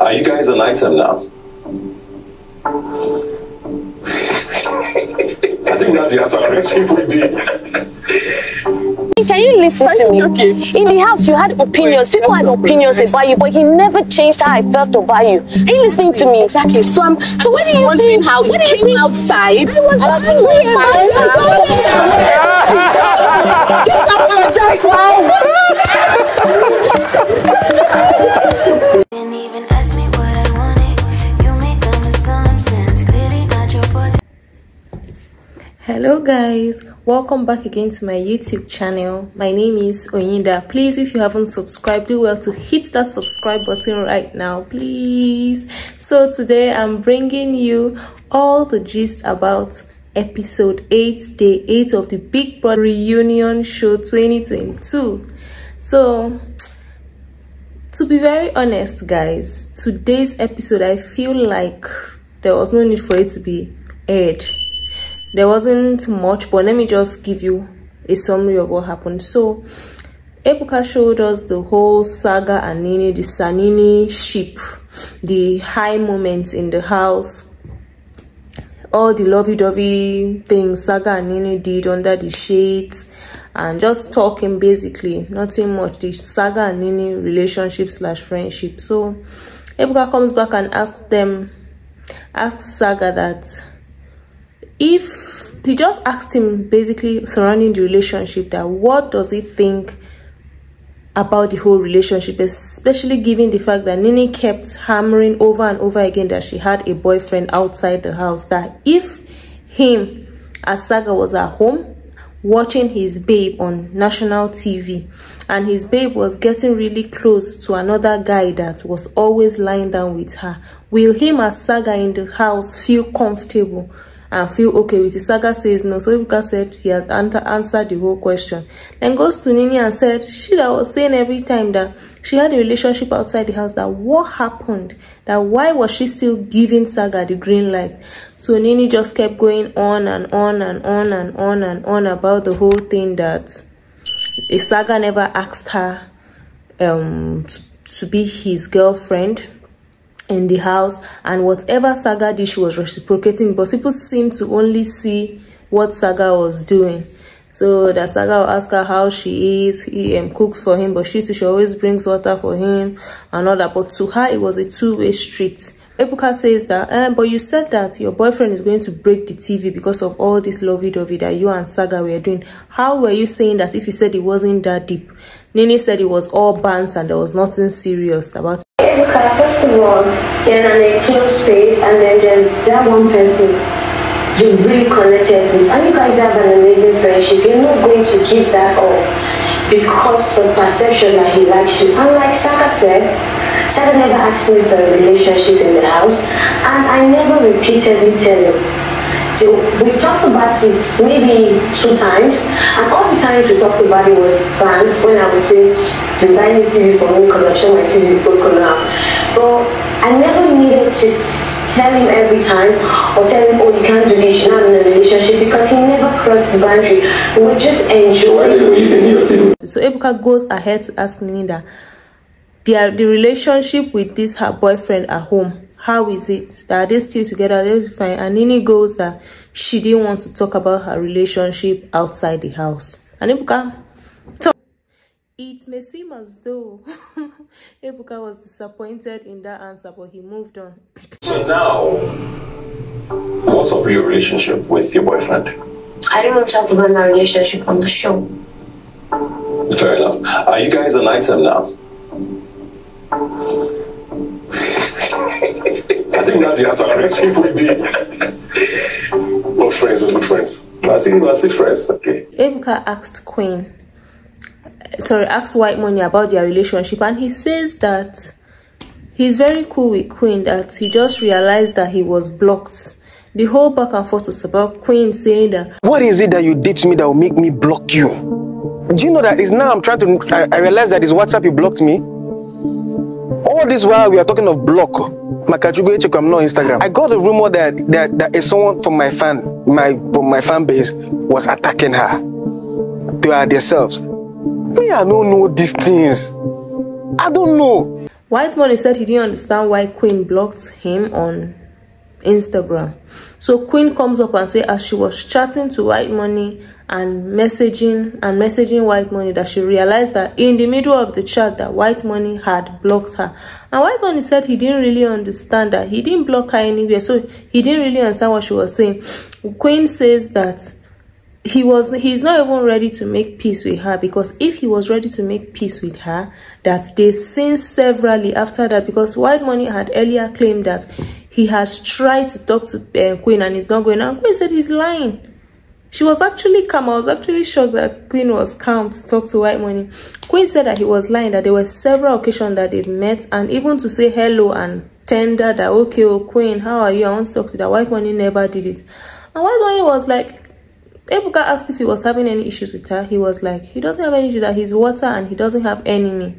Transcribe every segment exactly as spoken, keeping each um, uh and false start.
Are you guys an item now? I think that the answer correctly would be. Can you listen to me? Okay. In the house, you had opinions. People had opinions about you, but he never changed how I felt about you. Are you listening to me? Exactly. So I'm. So what do you wondering think? How you came think? Outside? I was I didn't even ask me what I wanted. You made them assumptions. Clearly not your fault. Hello guys, welcome back again to my YouTube channel. My name is Oyinda. Please, if you haven't subscribed, do well to hit that subscribe button right now, please. So today I'm bringing you all the gist about episode eight, day eight of the Big Brother reunion show twenty twenty-two. So to be very honest guys, today's episode, I feel like there was no need for it to be aired. There wasn't much, but let me just give you a summary of what happened. So Ebuka showed us the whole Saga and Nini, the Sanini ship, the high moments in the house, all the lovey-dovey things Saga and Nini did under the shades, and just talking basically, nothing much, the Saga and Nini relationship slash friendship. So Ebuka comes back and asks them, asks Saga that, if he just asked him basically surrounding the relationship, that what does he think about the whole relationship, especially given the fact that Nini kept hammering over and over again that she had a boyfriend outside the house, that if him as Saga was at home watching his babe on national T V and his babe was getting really close to another guy that was always lying down with her, will him as Saga in the house feel comfortable and feel okay with it? Saga says no. So Ebuka said he has answered the whole question. Then goes to Nini and said, she that was saying every time that she had a relationship outside the house, that what happened? That why was she still giving Saga the green light? So Nini just kept going on and on and on and on and on about the whole thing that Saga never asked her um, to be his girlfriend in the house, and whatever Saga did she was reciprocating, but people seem to only see what Saga was doing. So that Saga will ask her how she is, he um, cooks for him, but she she always brings water for him and all that, but to her it was a two-way street. Ebuka says that eh, but you said that your boyfriend is going to break the T V because of all this lovey-dovey that you and Saga were doing. How were you saying that if you said it wasn't that deep? Nini said it was all bants and there was nothing serious about it. First of all, you're in an enclosed space and then there's that one person you really connected with, and you guys have an amazing friendship. You're not going to give that up because the perception that he likes you. And like Saga said, Saga never asked me for a relationship in the house, and I never repeatedly tell him. We talked about it maybe two times, and all the times we talked about it was bands, when I would say, you buy new T V for me because I'm sure my T V is broken now. But I never needed to tell him every time or tell him, oh, you can't do this, you're not in a relationship, because he never crossed the boundary. We would just enjoy. So Ebuka goes ahead to ask Nini that the, the relationship with this her boyfriend at home, how is it? Are they still together? Are they fine? And Nini goes that she didn't want to talk about her relationship outside the house. And Ebuka, it may seem as though Ebuka was disappointed in that answer, but he moved on. So now, what's up with your relationship with your boyfriend? I don't want to talk about my relationship on the show. Fair enough. Are you guys an item now? I think now the answer correctly would be, we're friends, we're good friends. I think we're still friends, okay. Ebuka asked Queen, sorry, asked White Money about their relationship, and he says that he's very cool with Queen, that he just realized that he was blocked. The whole back and forth was about Queen saying that, what is it that you did to me that will make me block you? Do you know that it's now I'm trying to, I, I realize that it's WhatsApp you blocked me. All this while we are talking of block. My category check, I'm not Instagram. I got a rumor that that, that if someone from my fan, my from my fan base was attacking her. They are themselves. Me, I don't know these things. I don't know. White Money said he didn't understand why Queen blocked him on Instagram. So Queen comes up and says, as she was chatting to White Money and messaging and messaging White Money, that she realized that in the middle of the chat that White Money had blocked her. And White Money said he didn't really understand that. He didn't block her anywhere, so he didn't really understand what she was saying. Queen says that he was he's not even ready to make peace with her, because if he was ready to make peace with her, that they sinned severally after that, because White Money had earlier claimed that he has tried to talk to uh, Queen and he's not going. And Queen said he's lying. She was actually calm. I was actually shocked that Queen was calm to talk to White Money. Queen said that he was lying, that there were several occasions that they've met, and even to say hello and tender that, okay, oh Queen, how are you? I want to talk to that. White Money never did it. And White Money was like, Ebuka asked if he was having any issues with her. He was like, he doesn't have any issue, that he's water and he doesn't have enemy,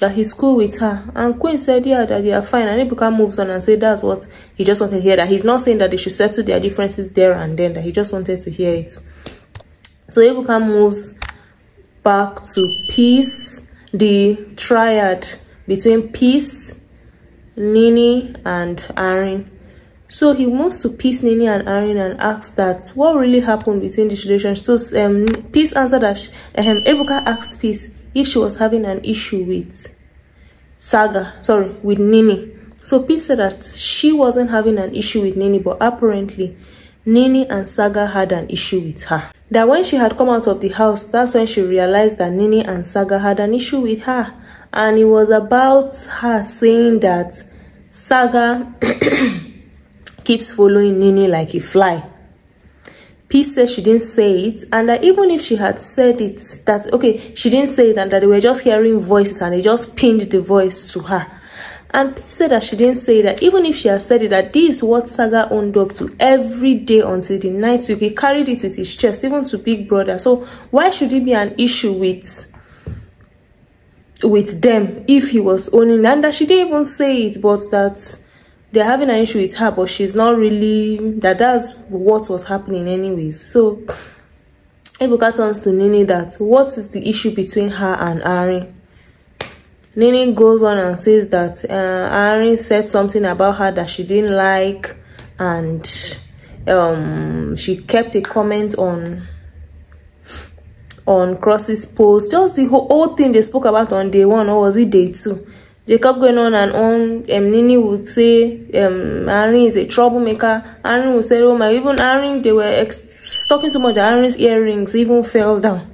that he's cool with her. And Queen said, yeah, that they are fine. And Ebuka moves on and said that's what he just wanted to hear, that he's not saying that they should settle their differences there and then, that he just wanted to hear it. So Ebuka moves back to Peace, the triad between Peace, Nini, and Arin. So he moves to Peace, Nini, and Arin and asks that what really happened between this relationship. So um, Peace answered that she, um, Ebuka asked Peace if she was having an issue with Saga, sorry, with Nini. So Peace said that she wasn't having an issue with Nini, but apparently Nini and Saga had an issue with her. That when she had come out of the house, that's when she realized that Nini and Saga had an issue with her. And it was about her saying that Saga keeps following Nini like a fly. Peace says she didn't say it, and that even if she had said it, that okay, she didn't say it, and that they were just hearing voices and they just pinned the voice to her. And Peace said that she didn't say that, even if she had said it, that this is what Saga owned up to every day until the ninth week. He carried it with his chest, even to Big Brother. So why should it be an issue with with them if he was owning? And that she didn't even say it, but that they're having an issue with her, but she's not really, that that's what was happening anyways. So Ebuka turns to Nini that what is the issue between her and Arin. Nini goes on and says that uh, Arin said something about her that she didn't like, and um, she kept a comment on on Cross's post, just the whole, whole thing they spoke about on day one, or was it day two? They kept going on and on. Um, Nini would say um, Arin is a troublemaker. Arin would say, oh my, even Arin, they were talking so much that Arin's earrings even fell down.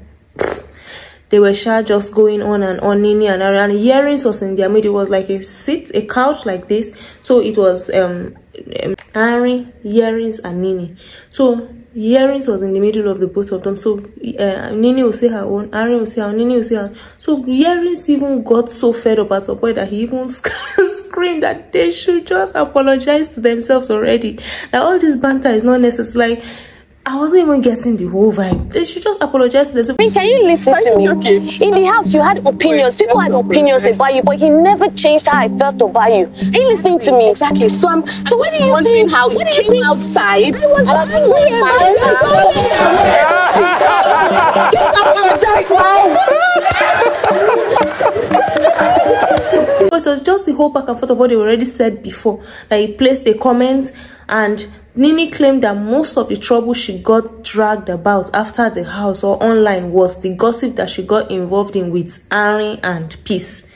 They were sure just going on and on, Nini and Arin. And earrings was in their mid. It was like a seat, a couch like this. So it was um, um, Arin, earrings, and Nini. So earrings was in the middle of the both of them. So uh, Nini will say her own, Arin will say her own, Nini will say her own. So earrings even got so fed up at a point that he even sc screamed that they should just apologize to themselves already, that all this banter is not necessary. Like, I wasn't even getting the whole vibe. They should just apologize to themselves. Can you listen to me? Okay. In the house, you had opinions. People had opinions about you, but he never changed how I felt about you. Are you listening to me? Exactly. So I'm. So what are you wondering how he came outside? I was angry. It was just the whole back and forth of what they already said before. Like, he placed a comment, and Nini claimed that most of the trouble she got dragged about after the house or online was the gossip that she got involved in with Arin and Peace.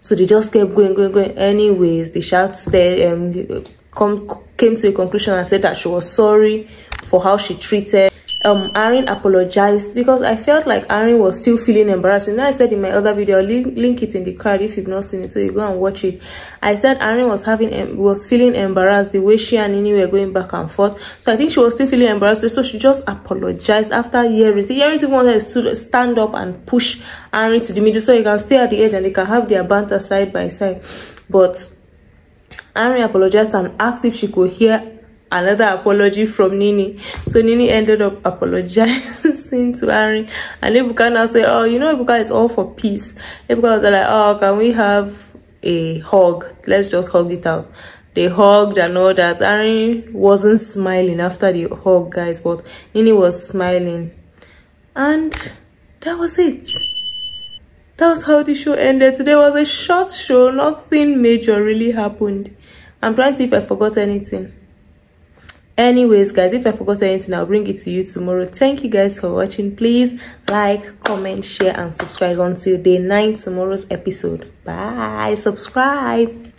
So they just kept going, going, going. Anyways, the shout there um, come, came to a conclusion and said that she was sorry for how she treated. Um, Arin apologized, because I felt like Arin was still feeling embarrassed. And I said in my other video, I'll link, link it in the card if you've not seen it, so you go and watch it. I said Arin was having um, was feeling embarrassed the way she and Nini were going back and forth. So I think she was still feeling embarrassed. So she just apologized after Yeris. Yeris even wanted to stand up and push Arin to the middle so he can stay at the edge and they can have their banter side by side. But Arin apologized and asked if she could hear another apology from Nini. So Nini ended up apologizing to Arin, and Ebuka now said, oh, you know, Ebuka is all for peace. Ebuka was like, oh, can we have a hug? Let's just hug it out. They hugged and all that. Arin wasn't smiling after the hug, guys, but Nini was smiling, and that was it. That's how the show ended. Today was a short show. Nothing major really happened. I'm trying to see if I forgot anything. Anyways, guys, if I forgot anything, I'll bring it to you tomorrow. Thank you guys for watching. Please like, comment, share, and subscribe until day nine tomorrow's episode. Bye. Subscribe.